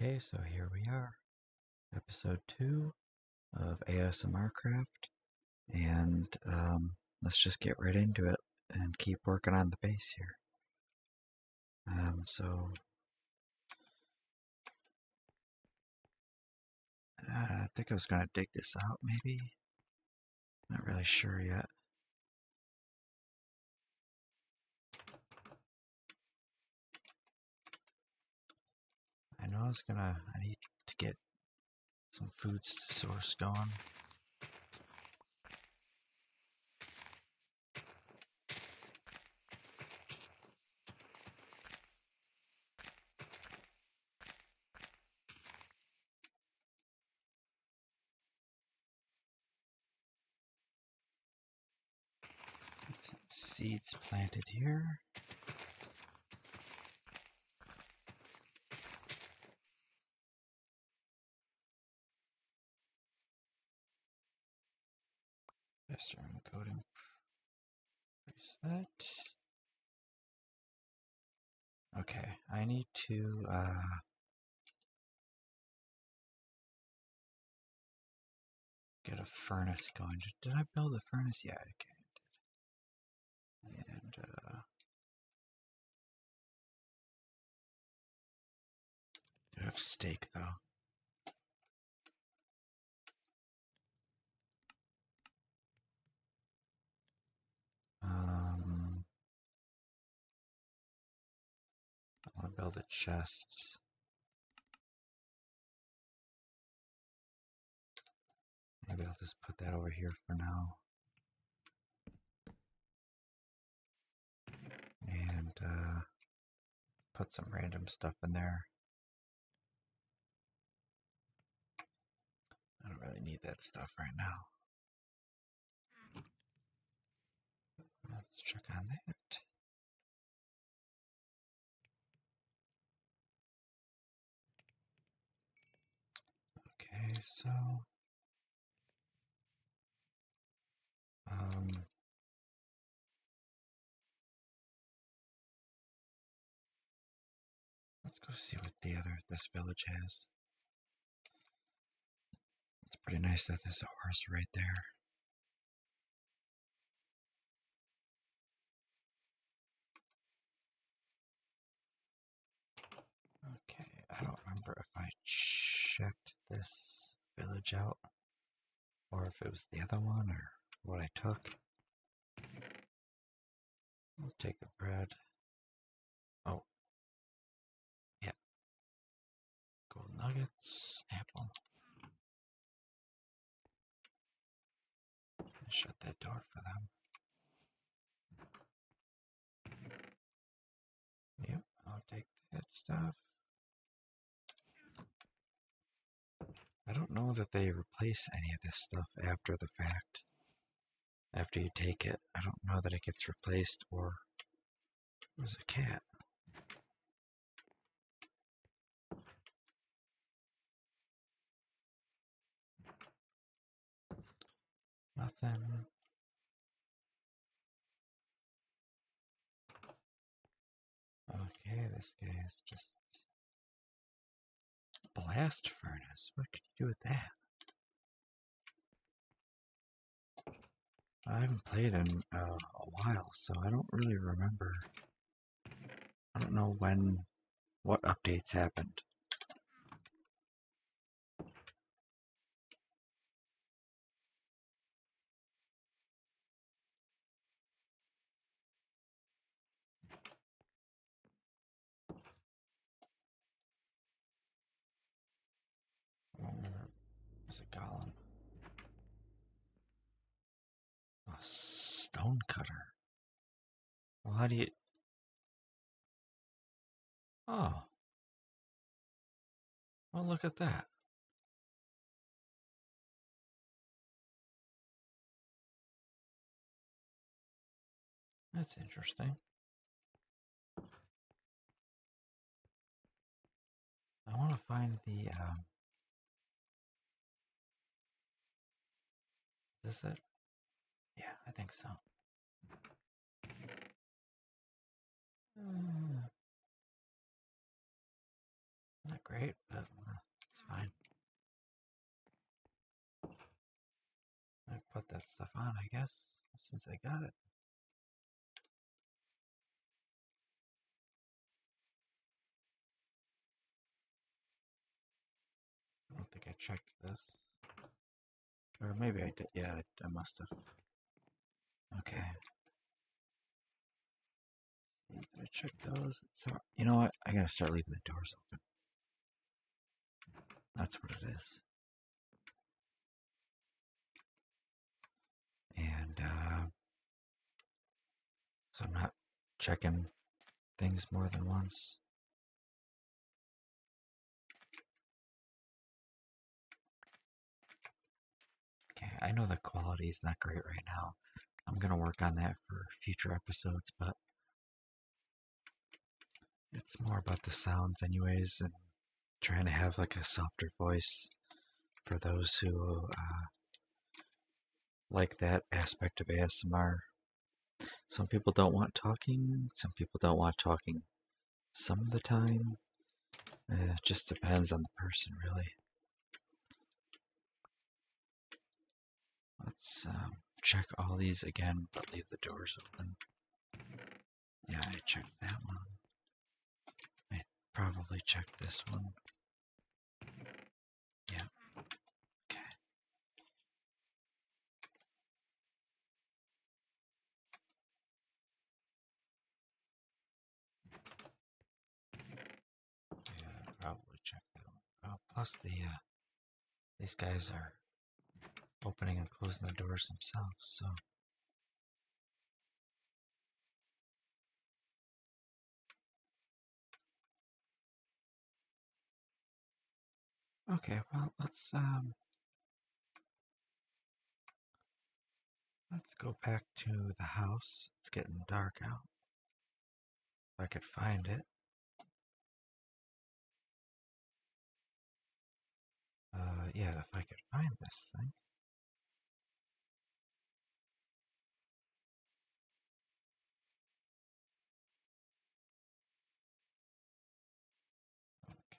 Okay, so here we are, episode 2 of ASMRcraft, and let's just get right into it and keep working on the bass here. I think I was going to dig this out maybe, not really sure yet. I need to get some food source going. Get some seeds planted here. I'm coding preset. Okay, I need to get a furnace going. Did I build a furnace? Yeah, okay, I did. And I do have steak though. I want to build a chest. Maybe I'll just put that over here for now. And put some random stuff in there. I don't really need that stuff right now. Let's check on that. Okay, so let's go see what this village has. It's pretty nice that there's a horse right there. I don't remember if I checked this village out, or if it was the other one, or what I took. We'll take the bread. Oh. Yep. Gold nuggets, apple. Shut that door for them. Yep, I'll take that stuff. I don't know that they replace any of this stuff after the fact. After you take it, I don't know that it gets replaced, or there's a cat. Nothing. Okay, this guy is just... blast furnace. What could you do with that? I haven't played in a while, so I don't really remember. I don't know what updates happened. A golem. A stone cutter. Well, how do you... Oh. Well, look at that. That's interesting. I want to find the... Is this it? Yeah, I think so. Not great, but it's fine. I put that stuff on, I guess, since I got it. I don't think I checked this. Or maybe I did. Yeah, I must have. Okay. Did I check those? You know what? I gotta start leaving the doors open. That's what it is. And, so I'm not checking things more than once. Okay, I know the quality is not great right now. I'm gonna work on that for future episodes, but it's more about the sounds anyways, and trying to have like a softer voice for those who like that aspect of ASMR. Some people don't want talking, some people don't want talking some of the time. It just depends on the person, really. Let's check all these again, but leave the doors open. Yeah, I checked that one. I probably checked this one. Yeah. Okay. Yeah, I probably checked that one. Oh, plus the these guys are opening and closing the doors themselves, so okay, well, let's go back to the house. It's getting dark out. If I could find it. Yeah, if I could find this thing.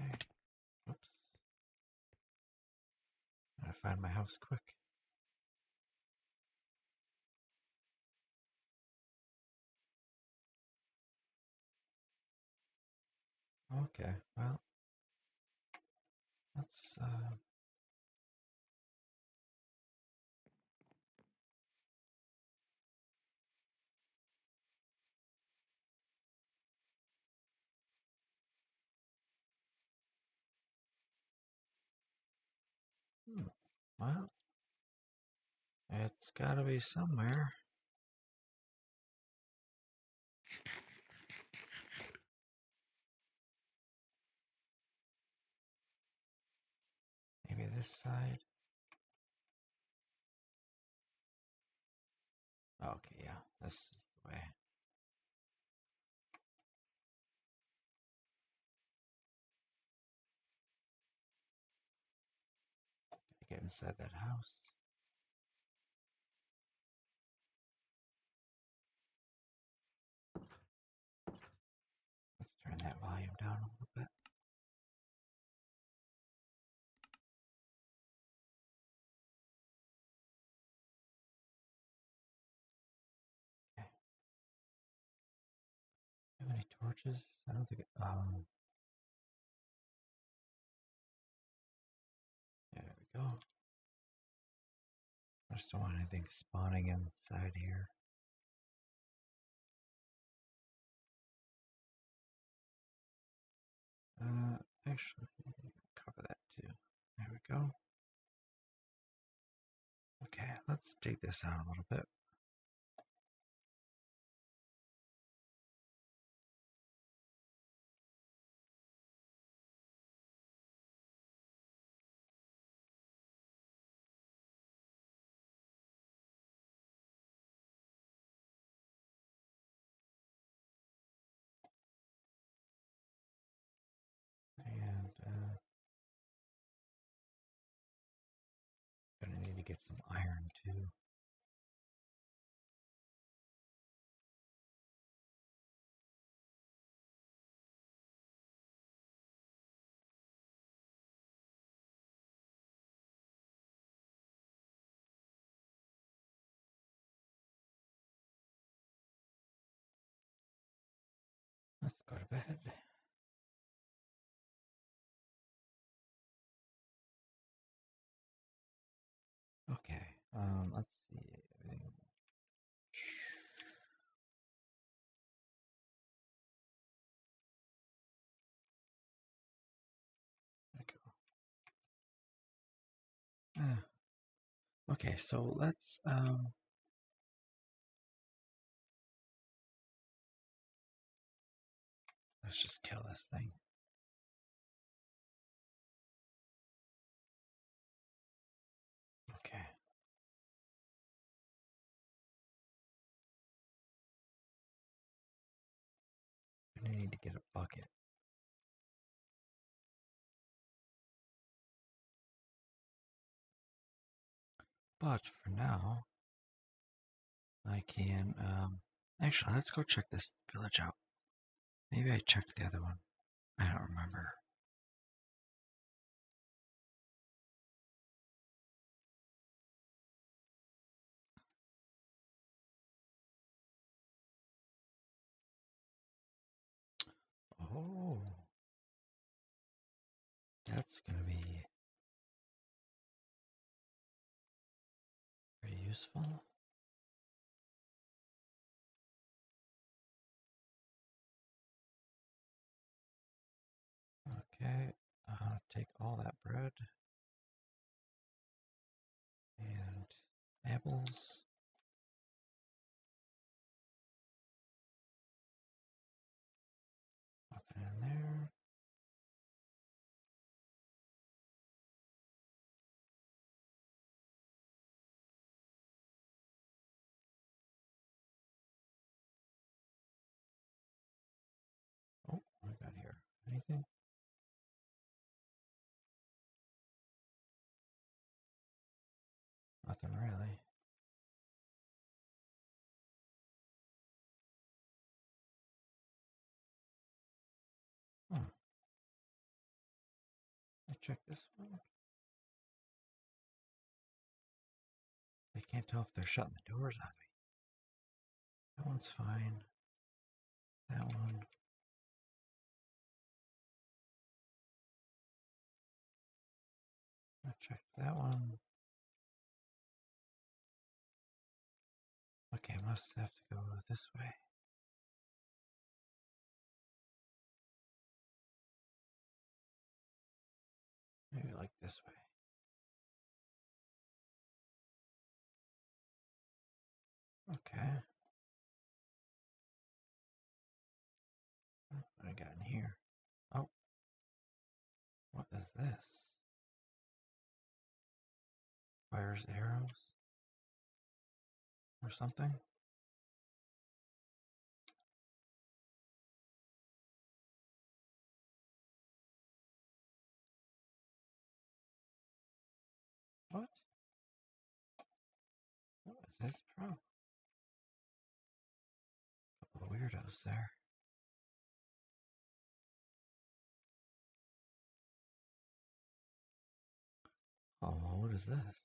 Okay. Oops. Gotta find my house quick. Okay, well, let's well, it's gotta be somewhere. Maybe this side. Okay, yeah, this is the way. Get inside that house. Let's turn that volume down a little bit. Okay. Do you have any torches? I don't think. Oh, I just don't want anything spawning inside here. Actually, cover that too. There we go. Okay, let's dig this out a little bit. Gonna need to get some iron too. go to bed. Okay, let's see. Okay, so let's just kill this thing. Okay. I need to get a bucket. But for now, I can, actually, let's go check this village out. Maybe I checked the other one. I don't remember. Oh, that's gonna be useful. Okay, I'll take all that bread and apples. Nothing in there. Anything? Nothing really. Huh. Let's check this one. I can't tell if they're shutting the doors on me. That one's fine. That one. Check that one. Okay, I must have to go this way. Maybe like this way. Okay. What have I got in here? Oh. What is this? Fires arrows or something. What? What is this from? A couple of weirdos there. Oh, what is this?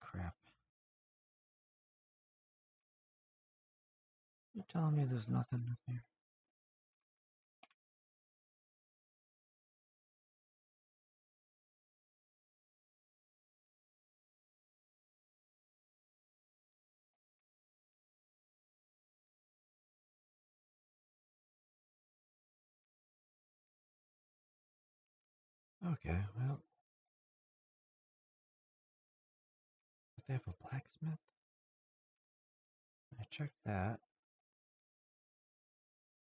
Crap. You're telling me there's nothing up here? Okay, well. They have a blacksmith. I checked that.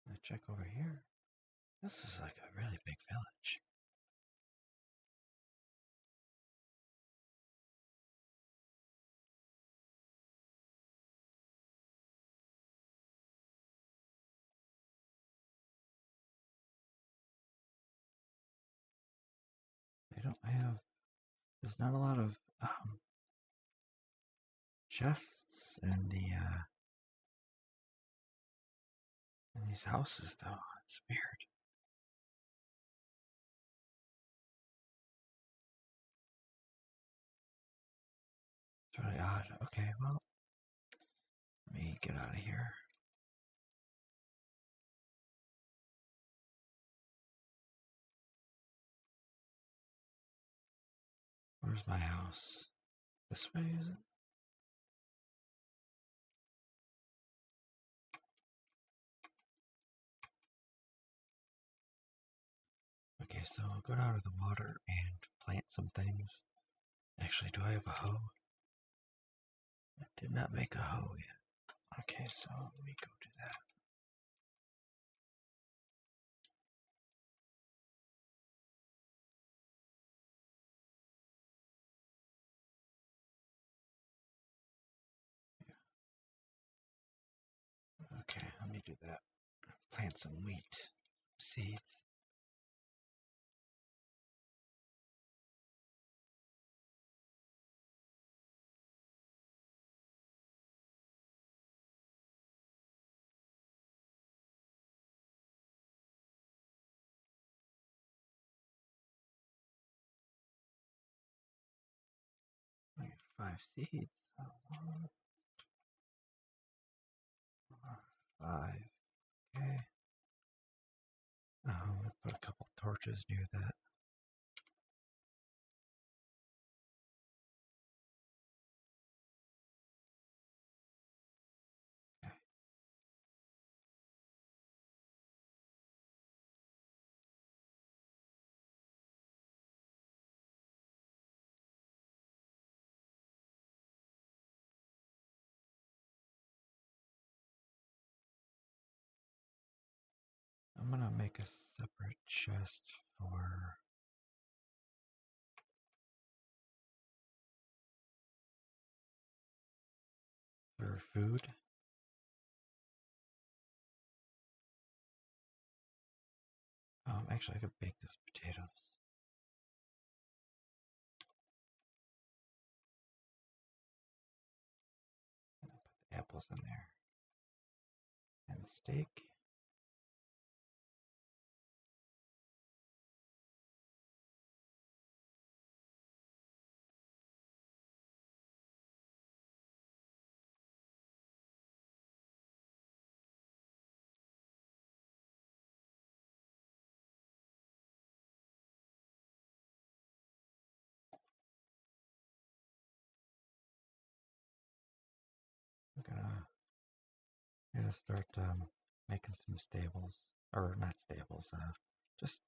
I check over here. This is like a really big village. They don't have. There's not a lot of. Chests in the in these houses, though. It's weird. God. Okay, well, let me get out of here. Where's my house? This way, is it? Okay, so I'll go down to the water and plant some things. Actually, do I have a hoe? I did not make a hoe yet. Okay, so let me go do that. Yeah. Okay, let me do that. Plant some wheat, some seeds. Five seeds. One, four, five. Okay. I'm gonna put a couple torches near that. I'm gonna make a separate chest for food. Actually, I could bake those potatoes. Put the apples in there and the steak. I'm gonna start making some stables, or not stables, just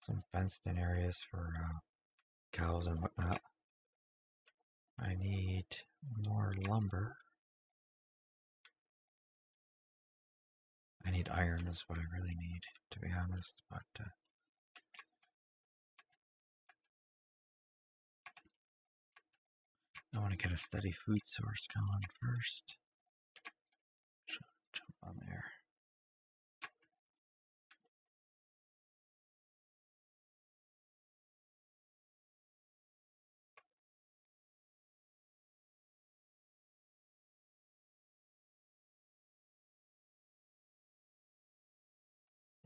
some fenced-in areas for cows and whatnot. I need more lumber. I need iron is what I really need, to be honest, but I want to get a steady food source going first. Jump on there.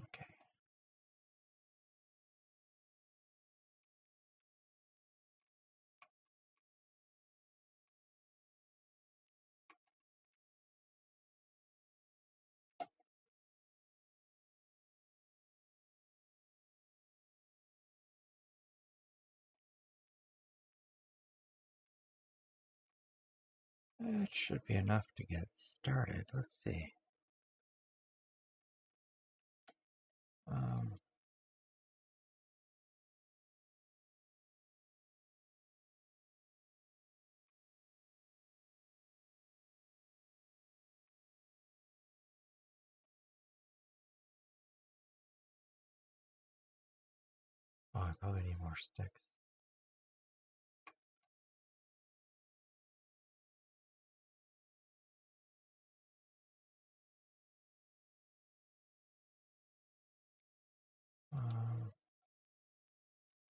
Okay. That should be enough to get started. Let's see. Oh, I probably need more sticks.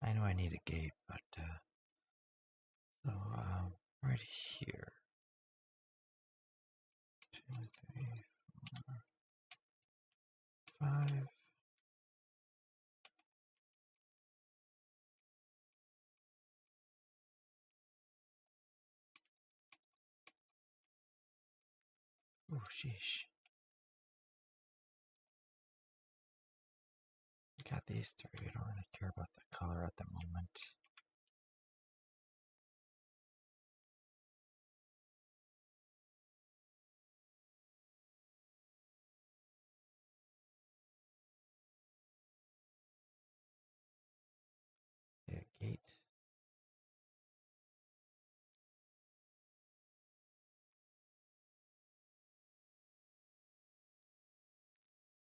I know I need a gate, but right here, 2, 3, 4, 5. Oh, sheesh. Got these three. I don't really care about the color at the moment. Gate.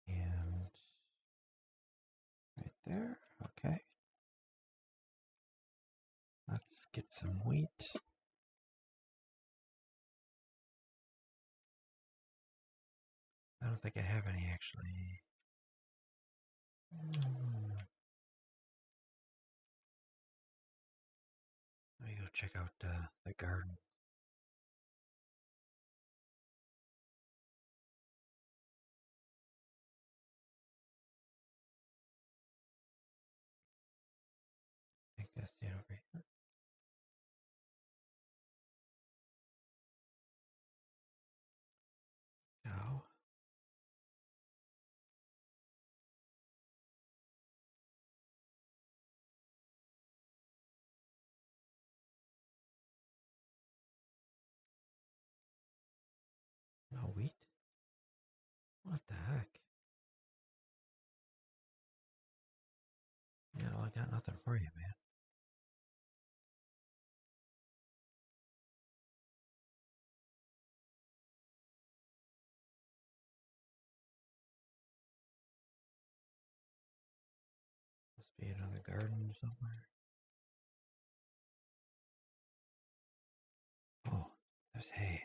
And right there, okay. Let's get some wheat. I don't think I have any actually. Let me go check out the garden. I think that's it over here. Now, wheat? What the heck? Yeah, well, I got nothing for you, man. Must be another garden somewhere. Oh, there's hay.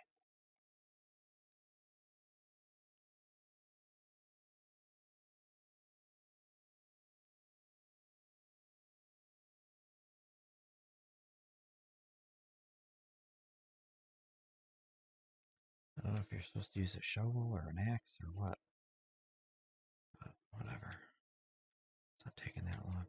I don't know if you're supposed to use a shovel or an axe or what, but whatever. It's not taking that long.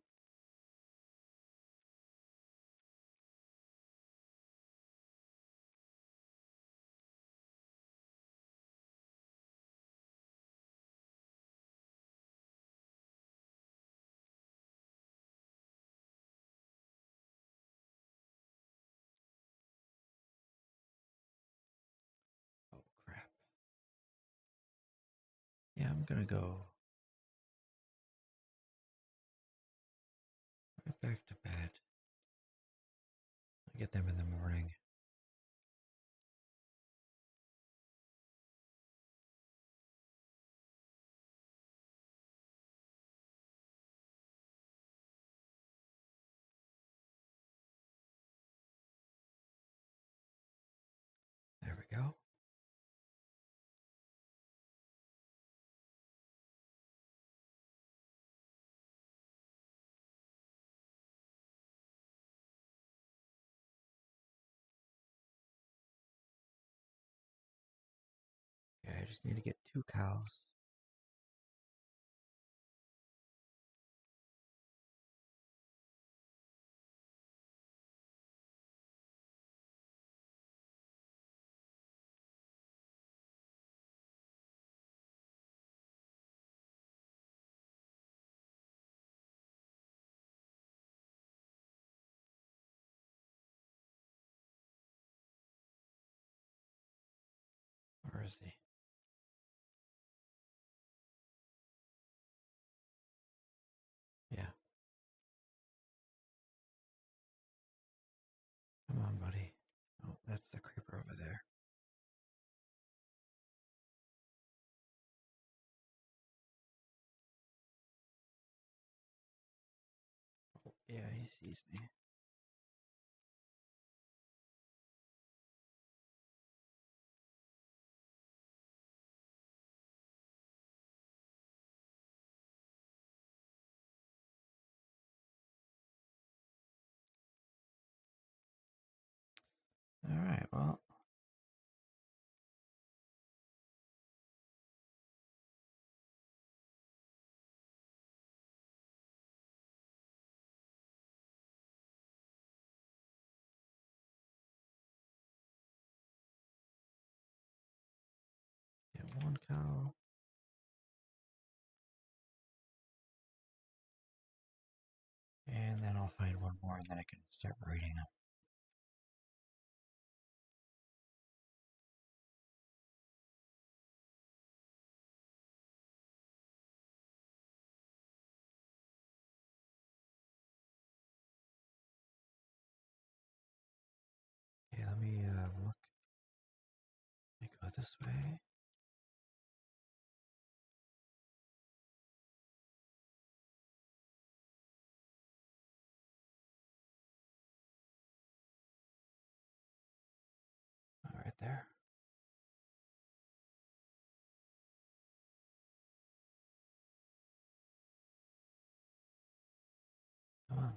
Yeah, I'm gonna go right back to bed. I'll get them in the morning. There we go. I just need to get 2 cows. Where is he? Come on, buddy. Oh, that's the creeper over there. Oh, yeah, he sees me. All right, well, go. And then I'll find one more and then I can start reading them. Okay, let me look. Let me go this way. Right there. Come on.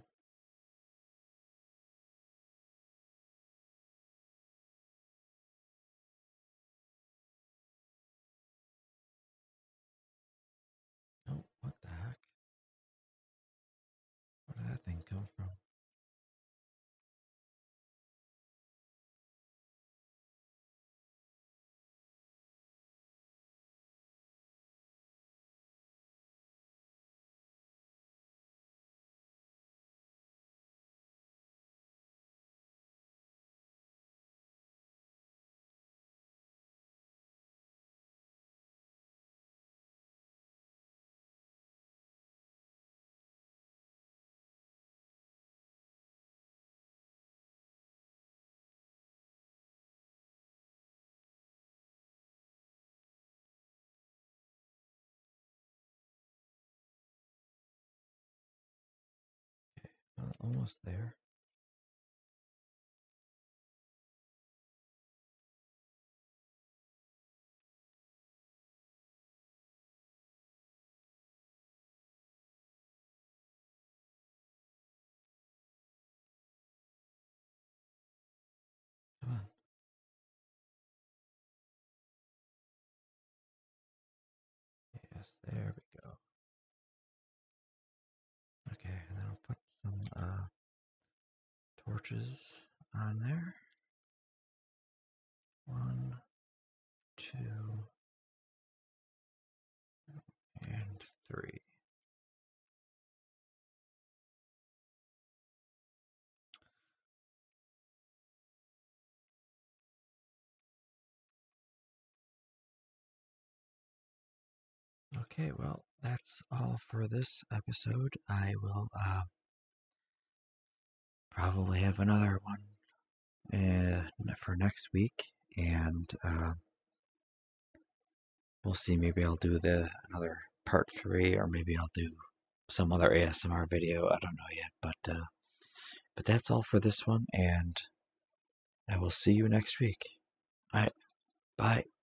Oh, what the heck? Where did that thing come from? Almost there. Come on. Yes, there we go. Okay, and then I'll put some torches on there. 1, 2, and 3. Okay, well, that's all for this episode. I will probably have another one for next week, and we'll see. Maybe I'll do another part 3, or maybe I'll do some other ASMR video. I don't know yet, but that's all for this one, and I will see you next week. All right, bye.